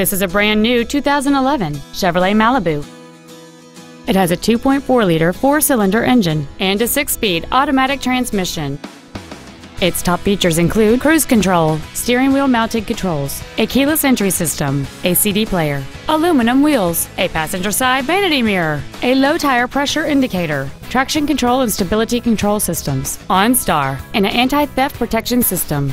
This is a brand new 2011 Chevrolet Malibu. It has a 2.4-liter four-cylinder engine and a 6-speed automatic transmission. Its top features include cruise control, steering wheel mounted controls, a keyless entry system, a CD player, aluminum wheels, a passenger side vanity mirror, a low tire pressure indicator, traction control and stability control systems, OnStar, and an anti-theft protection system.